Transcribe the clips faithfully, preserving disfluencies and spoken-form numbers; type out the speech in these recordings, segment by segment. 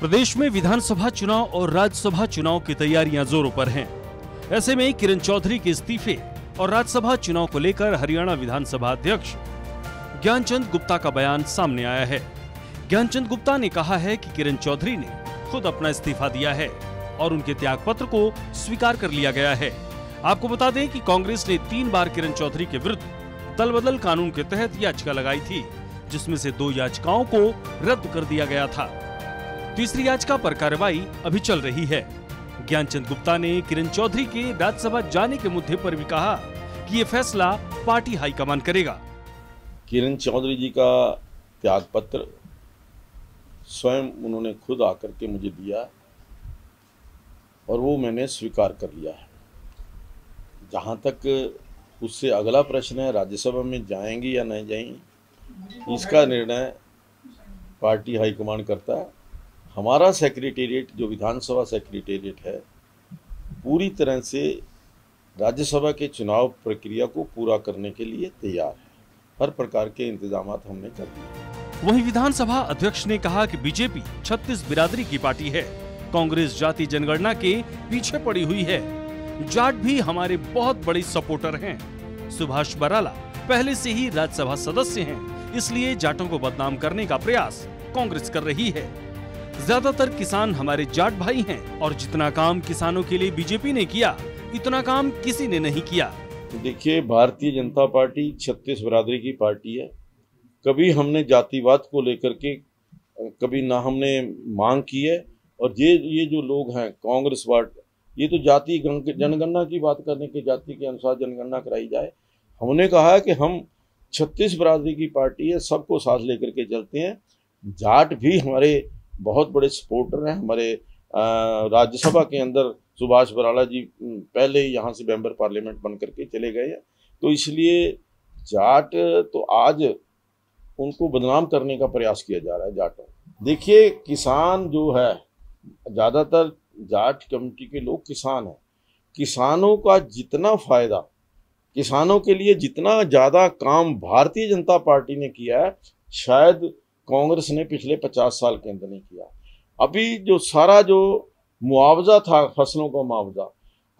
प्रदेश में विधानसभा चुनाव और राज्यसभा चुनाव की तैयारियां जोरों पर हैं। ऐसे में किरण चौधरी के इस्तीफे और राज्यसभा चुनाव को लेकर हरियाणा विधानसभा अध्यक्ष ज्ञानचंद गुप्ता का बयान सामने आया है। ज्ञानचंद गुप्ता ने कहा है कि किरण चौधरी ने खुद अपना इस्तीफा दिया है और उनके त्यागपत्र को स्वीकार कर लिया गया है। आपको बता दें कि कांग्रेस ने तीन बार किरण चौधरी के विरुद्ध दल बदल कानून के तहत याचिका लगाई थी, जिसमें से दो याचिकाओं को रद्द कर दिया गया था। तीसरी याचिका पर कार्रवाई अभी चल रही है। ज्ञानचंद गुप्ता ने किरण चौधरी के राज्यसभा जाने के मुद्दे पर भी कहा कि ये फैसला पार्टी हाईकमान करेगा। किरण चौधरी जी का त्यागपत्र स्वयं उन्होंने खुद आकर के मुझे दिया और वो मैंने स्वीकार कर लिया है। जहाँ तक उससे अगला प्रश्न है राज्यसभा में जाएंगे या नहीं जाएंगे, इसका निर्णय पार्टी हाईकमान करता है। हमारा सेक्रेटेरिएट जो विधानसभा सेक्रेटेरिएट है पूरी तरह से राज्यसभा के चुनाव प्रक्रिया को पूरा करने के लिए तैयार है। हर प्रकार के इंतजाम हमने कर दिए। वहीं विधानसभा अध्यक्ष ने कहा कि बीजेपी छत्तीस बिरादरी की पार्टी है, कांग्रेस जाति जनगणना के पीछे पड़ी हुई है, जाट भी हमारे बहुत बड़े सपोर्टर हैं। सुभाष बराला पहले से ही राज्यसभा सदस्य हैं, इसलिए जाटों को बदनाम करने का प्रयास कांग्रेस कर रही है। ज्यादातर किसान हमारे जाट भाई हैं और जितना काम किसानों के लिए बीजेपी ने किया इतना काम किसी ने नहीं किया। देखिए, भारतीय जनता पार्टी छत्तीस बिरादरी की पार्टी है। कभी हमने जातिवाद को लेकर के कभी ना हमने मांग की है। और ये ये जो लोग हैं कांग्रेसवाद, ये तो जाति जनगणना की बात करने के, जाति के अनुसार जनगणना कराई जाए। हमने कहा है कि हम छत्तीस बिरादरी की पार्टी है, सबको साथ लेकर के चलते हैं। जाट भी हमारे बहुत बड़े सपोर्टर हैं। हमारे राज्यसभा के अंदर सुभाष बराला जी पहले ही यहाँ से मेंबर पार्लियामेंट बन करके चले गए हैं, तो इसलिए जाट तो आज उनको बदनाम करने का प्रयास किया जा रहा है। जाटों, देखिए, किसान जो है, ज़्यादातर जाट कम्युनिटी के लोग किसान हैं। किसानों का जितना फायदा, किसानों के लिए जितना ज़्यादा काम भारतीय जनता पार्टी ने किया है, शायद कांग्रेस ने पिछले पचास साल के अंदर नहीं किया। अभी जो सारा जो मुआवजा था, फसलों का मुआवजा,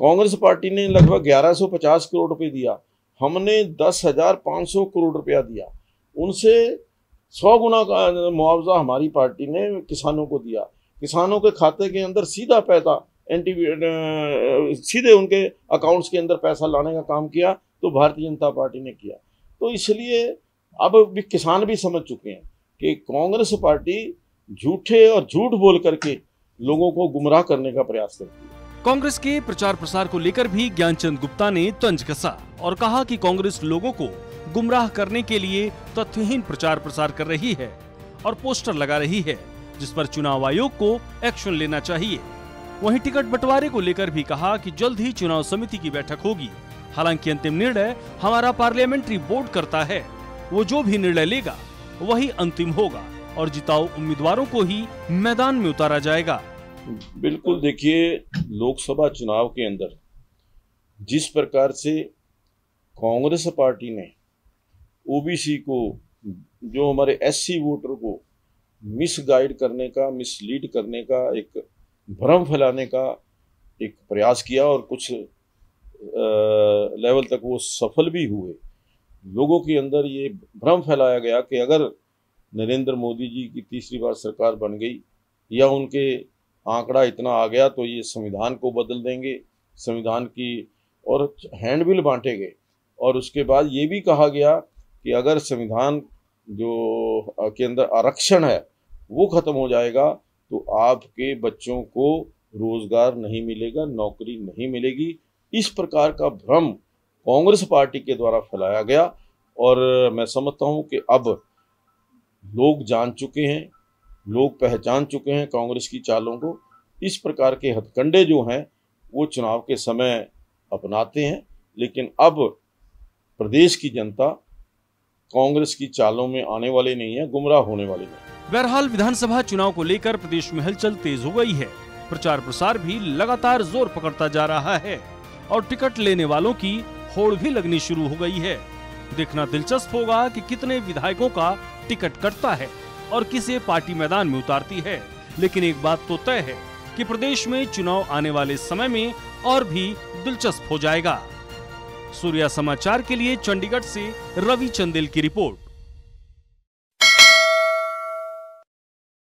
कांग्रेस पार्टी ने लगभग ग्यारह सौ पचास करोड़ रुपए दिया, हमने दस हज़ार पाँच सौ करोड़ रुपया दिया। उनसे सौ गुना का मुआवजा हमारी पार्टी ने किसानों को दिया। किसानों के खाते के अंदर सीधा पैसा एंटी सीधे उनके अकाउंट्स के अंदर पैसा लाने का काम किया तो भारतीय जनता पार्टी ने किया। तो इसलिए अब भी किसान भी समझ चुके हैं कि कांग्रेस पार्टी झूठे और झूठ बोल करके लोगों को गुमराह करने का प्रयास करती है। कांग्रेस के प्रचार प्रसार को लेकर भी ज्ञानचंद गुप्ता ने तंज कसा और कहा कि कांग्रेस लोगों को गुमराह करने के लिए तथ्यहीन प्रचार प्रसार कर रही है और पोस्टर लगा रही है, जिस पर चुनाव आयोग को एक्शन लेना चाहिए। वहीं टिकट बंटवारे को लेकर भी कहा कि जल्द ही चुनाव समिति की बैठक होगी। हालांकि अंतिम निर्णय हमारा पार्लियामेंट्री बोर्ड करता है, वो जो भी निर्णय लेगा वही अंतिम होगा और जिताऊ उम्मीदवारों को ही मैदान में उतारा जाएगा। बिल्कुल, देखिए, लोकसभा चुनाव के अंदर जिस प्रकार से कांग्रेस पार्टी ने ओबीसी को, जो हमारे एससी वोटर को मिसगाइड करने का, मिसलीड करने का, एक भ्रम फैलाने का एक प्रयास किया और कुछ आ, लेवल तक वो सफल भी हुए। लोगों के अंदर ये भ्रम फैलाया गया कि अगर नरेंद्र मोदी जी की तीसरी बार सरकार बन गई या उनके आंकड़ा इतना आ गया तो ये संविधान को बदल देंगे, संविधान की और हैंडबिल बांटे गए। और उसके बाद ये भी कहा गया कि अगर संविधान जो के अंदर आरक्षण है वो ख़त्म हो जाएगा तो आपके बच्चों को रोज़गार नहीं मिलेगा, नौकरी नहीं मिलेगी। इस प्रकार का भ्रम कांग्रेस पार्टी के द्वारा फैलाया गया और मैं समझता हूं कि अब लोग जान चुके हैं, लोग पहचान चुके हैं कांग्रेस की चालों को। इस प्रकार के हथकंडे जो हैं वो चुनाव के समय अपनाते हैं, लेकिन अब प्रदेश की जनता कांग्रेस की चालों में आने वाली नहीं है, गुमराह होने वाली नहीं। बहरहाल विधानसभा चुनाव को लेकर प्रदेश में हलचल तेज हो गई है, प्रचार प्रसार भी लगातार जोर पकड़ता जा रहा है और टिकट लेने वालों की होड़ भी लगनी शुरू हो गई है। देखना दिलचस्प होगा कि कितने विधायकों का टिकट कटता है और किसे पार्टी मैदान में उतारती है। लेकिन एक बात तो तय है कि प्रदेश में चुनाव आने वाले समय में और भी दिलचस्प हो जाएगा। सूर्या समाचार के लिए चंडीगढ़ से रवि चंदेल की रिपोर्ट।